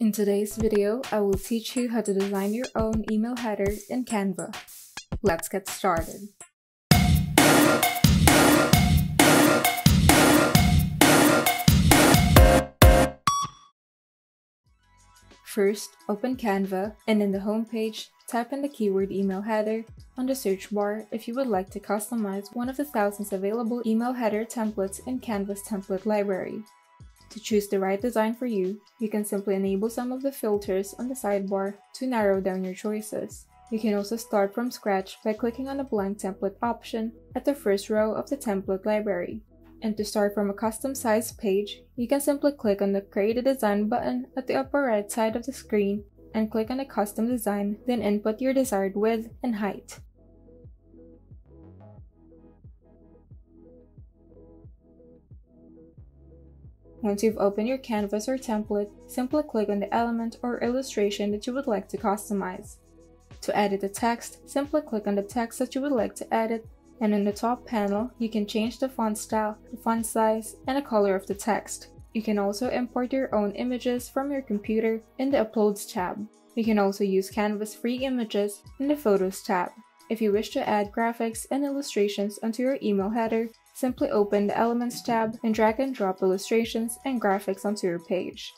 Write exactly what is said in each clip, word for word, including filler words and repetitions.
In today's video, I will teach you how to design your own email header in Canva. Let's get started. First, open Canva and in the home page, type in the keyword email header on the search bar if you would like to customize one of the thousands available email header templates in Canva's template library. To choose the right design for you, you can simply enable some of the filters on the sidebar to narrow down your choices. You can also start from scratch by clicking on the blank template option at the first row of the template library. And to start from a custom size page, you can simply click on the Create a Design button at the upper right side of the screen and click on the custom design, then input your desired width and height. Once you've opened your canvas or template, simply click on the element or illustration that you would like to customize. To edit the text, simply click on the text that you would like to edit, and in the top panel, you can change the font style, the font size, and the color of the text. You can also import your own images from your computer in the Uploads tab. You can also use Canva's free images in the Photos tab. If you wish to add graphics and illustrations onto your email header, simply open the Elements tab and drag and drop illustrations and graphics onto your page.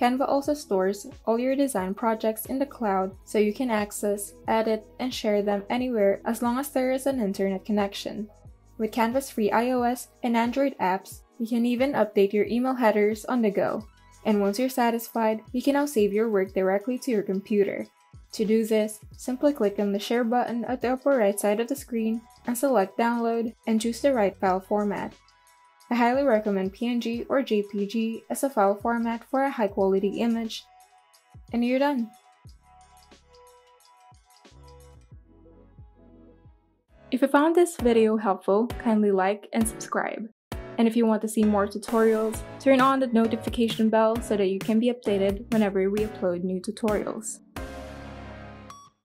Canva also stores all your design projects in the cloud, so you can access, edit, and share them anywhere as long as there is an internet connection. With Canva's free iOS and Android apps, you can even update your email headers on the go. And once you're satisfied, you can now save your work directly to your computer. To do this, simply click on the Share button at the upper right side of the screen and select Download and choose the right file format. I highly recommend P N G or J P G as a file format for a high-quality image, and you're done! If you found this video helpful, kindly like and subscribe. And if you want to see more tutorials, turn on the notification bell so that you can be updated whenever we upload new tutorials.